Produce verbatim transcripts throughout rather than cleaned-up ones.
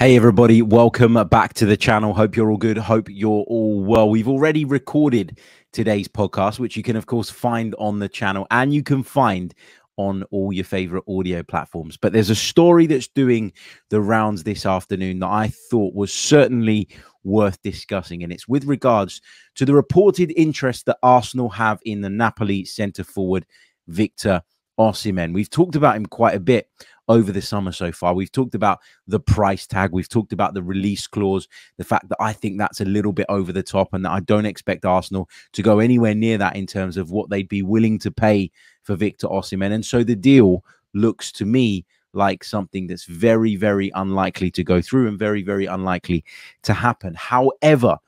Hey everybody, welcome back to the channel. Hope you're all good. Hope you're all well. We've already recorded today's podcast, which you can of course find on the channel and you can find on all your favorite audio platforms. But there's a story that's doing the rounds this afternoon that I thought was certainly worth discussing. And it's with regards to the reported interest that Arsenal have in the Napoli centre forward, Victor Osimhen. We've talked about him quite a bit over the summer so far. We've talked about the price tag. We've talked about the release clause, the fact that I think that's a little bit over the top and that I don't expect Arsenal to go anywhere near that in terms of what they'd be willing to pay for Victor Osimhen. And so the deal looks to me like something that's very, very unlikely to go through and very, very unlikely to happen. However,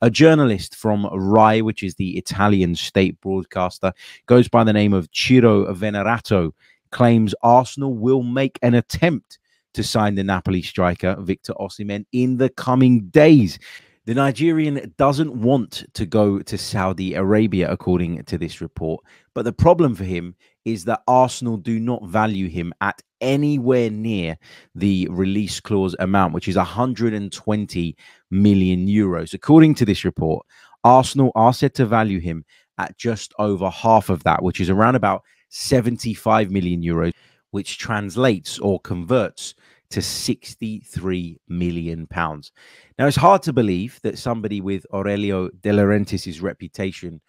a journalist from Rai, which is the Italian state broadcaster, goes by the name of Ciro Venerato, claims Arsenal will make an attempt to sign the Napoli striker, Victor Osimhen, in the coming days. The Nigerian doesn't want to go to Saudi Arabia, according to this report. But the problem for him is that Arsenal do not value him at anywhere near the release clause amount, which is one hundred twenty million euros. According to this report, Arsenal are said to value him at just over half of that, which is around about seventy-five million euros, which translates or converts to sixty-three million pounds. Now, it's hard to believe that somebody with Aurelio De Laurentiis' reputation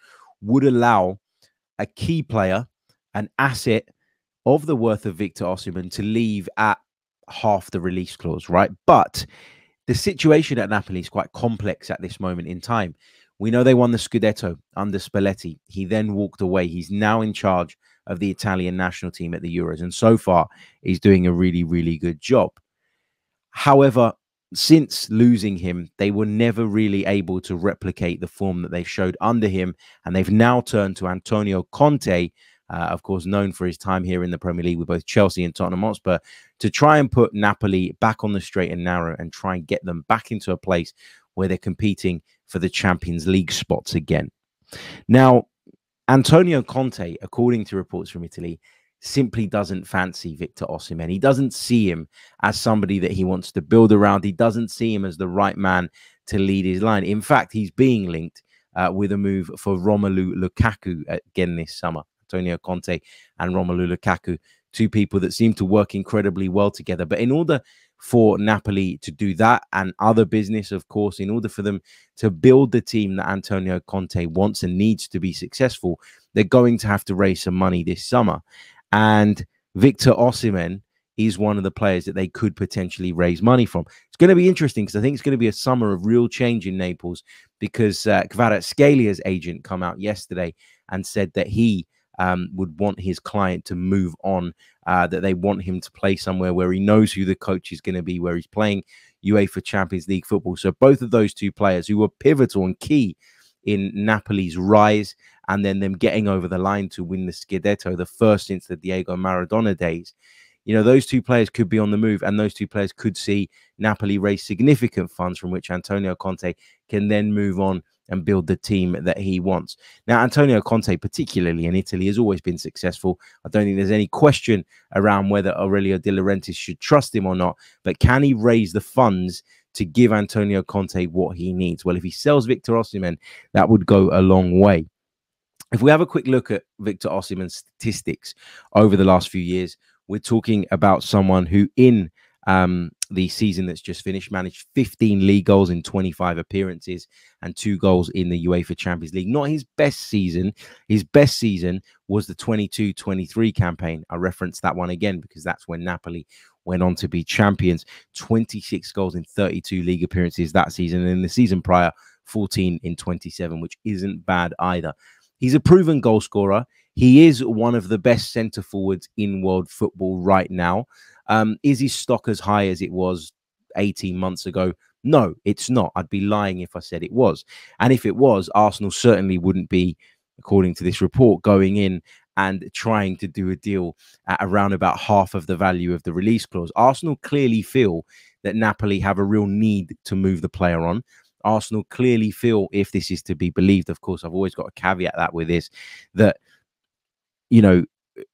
would allow a key player, an asset of the worth of Victor Osimhen, to leave at half the release clause, right? But the situation at Napoli is quite complex at this moment in time. We know they won the Scudetto under Spalletti. He then walked away. He's now in charge of the Italian national team at the Euros. And so far, he's doing a really, really good job. However, since losing him, they were never really able to replicate the form that they showed under him. And they've now turned to Antonio Conte, uh, of course, known for his time here in the Premier League with both Chelsea and Tottenham Hotspur, to try and put Napoli back on the straight and narrow and try and get them back into a place where they're competing for the Champions League spots again. Now, Antonio Conte, according to reports from Italy, simply doesn't fancy Victor Osimhen. He doesn't see him as somebody that he wants to build around. He doesn't see him as the right man to lead his line. In fact, he's being linked uh, with a move for Romelu Lukaku again this summer. Antonio Conte and Romelu Lukaku, two people that seem to work incredibly well together. But in order for Napoli to do that and other business, of course, in order for them to build the team that Antonio Conte wants and needs to be successful, they're going to have to raise some money this summer. And Victor Osimhen is one of the players that they could potentially raise money from. It's going to be interesting because I think it's going to be a summer of real change in Naples, because uh, Kvaratskhelia agent come out yesterday and said that he Um, would want his client to move on, uh, that they want him to play somewhere where he knows who the coach is going to be, where he's playing UEFA Champions League football. So both of those two players who were pivotal and key in Napoli's rise and then them getting over the line to win the Scudetto, the first since the Diego Maradona days, you know, those two players could be on the move, and those two players could see Napoli raise significant funds from which Antonio Conte can then move on and build the team that he wants. Now, Antonio Conte, particularly in Italy, has always been successful. I don't think there's any question around whether Aurelio De Laurentiis should trust him or not, but can he raise the funds to give Antonio Conte what he needs? Well, if he sells Victor Osimhen, that would go a long way. If we have a quick look at Victor Osimhen's statistics over the last few years, we're talking about someone who in um, the season that's just finished managed fifteen league goals in twenty-five appearances and two goals in the UEFA Champions League. Not his best season. His best season was the twenty-two twenty-three campaign. I referenced that one again because that's when Napoli went on to be champions. twenty-six goals in thirty-two league appearances that season. And in the season prior, fourteen in twenty-seven, which isn't bad either. He's a proven goal scorer. He is one of the best centre forwards in world football right now. Um, is his stock as high as it was eighteen months ago? No, it's not. I'd be lying if I said it was. And if it was, Arsenal certainly wouldn't be, according to this report, going in and trying to do a deal at around about half of the value of the release clause. Arsenal clearly feel that Napoli have a real need to move the player on. Arsenal clearly feel, if this is to be believed, of course, I've always got a caveat that with this, that, you know,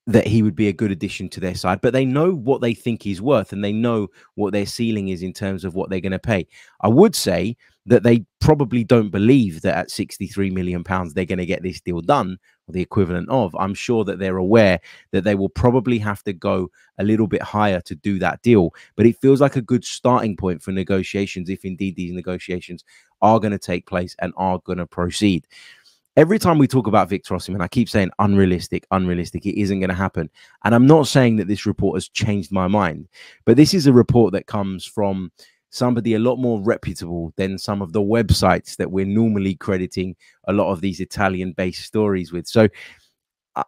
that he would be a good addition to their side, but they know what they think he's worth and they know what their ceiling is in terms of what they're going to pay. I would say that they probably don't believe that at sixty-three million pounds they're going to get this deal done, or the equivalent of. I'm sure that they're aware that they will probably have to go a little bit higher to do that deal, but it feels like a good starting point for negotiations if indeed these negotiations are going to take place and are going to proceed. Every time we talk about Victor Osimhen, I keep saying unrealistic, unrealistic. It isn't going to happen. And I'm not saying that this report has changed my mind, but this is a report that comes from somebody a lot more reputable than some of the websites that we're normally crediting a lot of these Italian-based stories with. So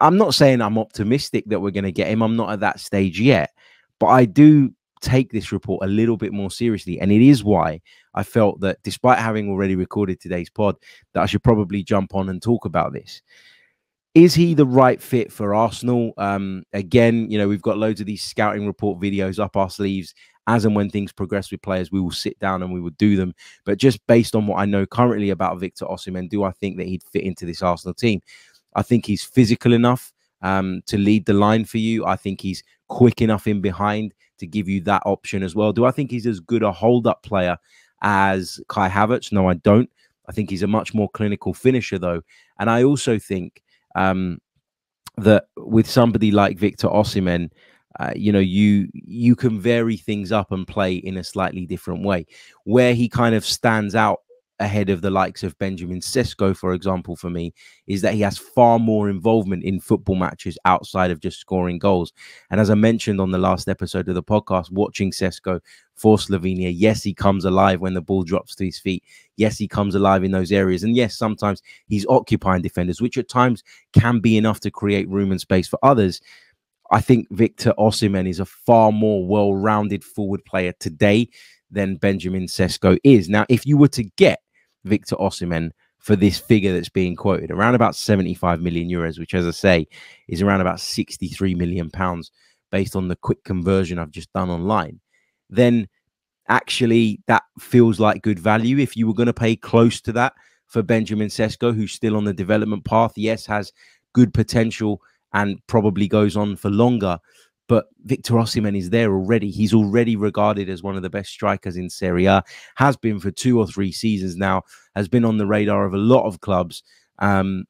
I'm not saying I'm optimistic that we're going to get him. I'm not at that stage yet, but I do take this report a little bit more seriously. And it is why I felt that, despite having already recorded today's pod, that I should probably jump on and talk about this. Is he the right fit for Arsenal? Um, again, you know, we've got loads of these scouting report videos up our sleeves. As and when things progress with players, we will sit down and we will do them. But just based on what I know currently about Victor Osimhen, do I think that he'd fit into this Arsenal team? I think he's physical enough um, to lead the line for you. I think he's quick enough in behind to give you that option as well. Do I think he's as good a hold-up player as Kai Havertz? No, I don't. I think he's a much more clinical finisher, though. And I also think um, that with somebody like Victor Osimhen, uh, you know, you you can vary things up and play in a slightly different way. Where he kind of stands out ahead of the likes of Benjamin Sesko, for example, for me, is that he has far more involvement in football matches outside of just scoring goals. And as I mentioned on the last episode of the podcast, watching Sesko for Slovenia, yes, he comes alive when the ball drops to his feet. Yes, he comes alive in those areas. And yes, sometimes he's occupying defenders, which at times can be enough to create room and space for others. I think Victor Osimhen is a far more well-rounded forward player today than Benjamin Sesko is. Now, if you were to get Victor Osimhen for this figure that's being quoted, around about seventy-five million euros, which, as I say, is around about sixty-three million pounds based on the quick conversion I've just done online, then actually that feels like good value. If you were going to pay close to that for Benjamin Sesko, who's still on the development path, yes, has good potential and probably goes on for longer, but Victor Osimhen is there already. He's already regarded as one of the best strikers in Serie A, has been for two or three seasons now, has been on the radar of a lot of clubs. Um,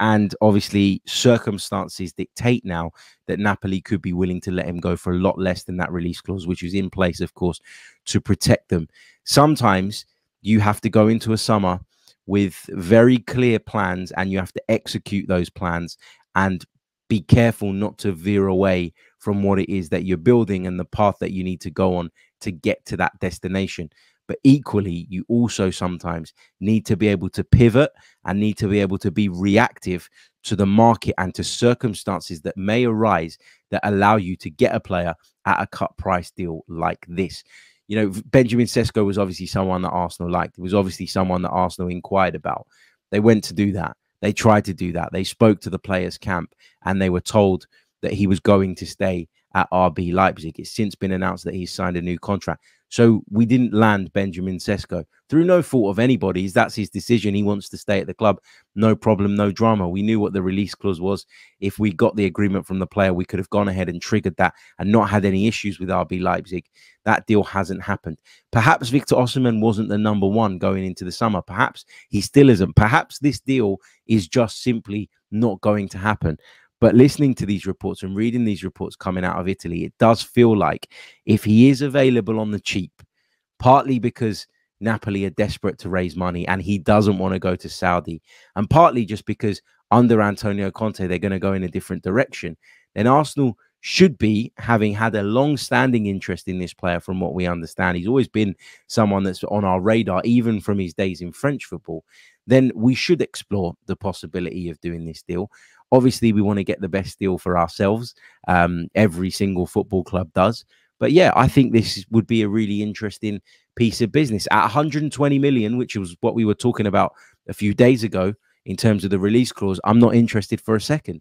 and obviously, circumstances dictate now that Napoli could be willing to let him go for a lot less than that release clause, which is in place, of course, to protect them. Sometimes you have to go into a summer with very clear plans and you have to execute those plans and be careful not to veer away from what it is that you're building and the path that you need to go on to get to that destination. But equally, you also sometimes need to be able to pivot and need to be able to be reactive to the market and to circumstances that may arise that allow you to get a player at a cut price deal like this. You know, Benjamin Sesko was obviously someone that Arsenal liked. It was obviously someone that Arsenal inquired about. They went to do that. They tried to do that. They spoke to the players' camp and they were told that he was going to stay at R B Leipzig. It's since been announced that he's signed a new contract. So we didn't land Benjamin Sesko through no fault of anybody's. That's his decision. He wants to stay at the club. No problem, no drama. We knew what the release clause was. If we got the agreement from the player, we could have gone ahead and triggered that and not had any issues with R B Leipzig. That deal hasn't happened. Perhaps Victor Osimhen wasn't the number one going into the summer. Perhaps he still isn't. Perhaps this deal is just simply not going to happen. But listening to these reports and reading these reports coming out of Italy, it does feel like if he is available on the cheap, partly because Napoli are desperate to raise money and he doesn't want to go to Saudi, and partly just because under Antonio Conte, they're going to go in a different direction, then Arsenal should be, having had a long-standing interest in this player from what we understand. He's always been someone that's on our radar, even from his days in French football. Then we should explore the possibility of doing this deal. Obviously, we want to get the best deal for ourselves. Um, every single football club does. But yeah, I think this would be a really interesting piece of business. At one hundred twenty million, which was what we were talking about a few days ago in terms of the release clause, I'm not interested for a second.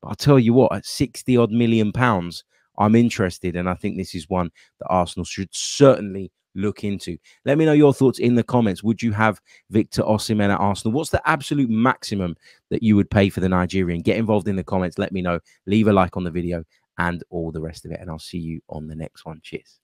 But I'll tell you what, at sixty odd million pounds, I'm interested. And I think this is one that Arsenal should certainly look into. Let me know your thoughts in the comments. Would you have Victor Osimhen at Arsenal? What's the absolute maximum that you would pay for the Nigerian? Get involved in the comments. Let me know. Leave a like on the video and all the rest of it. And I'll see you on the next one. Cheers.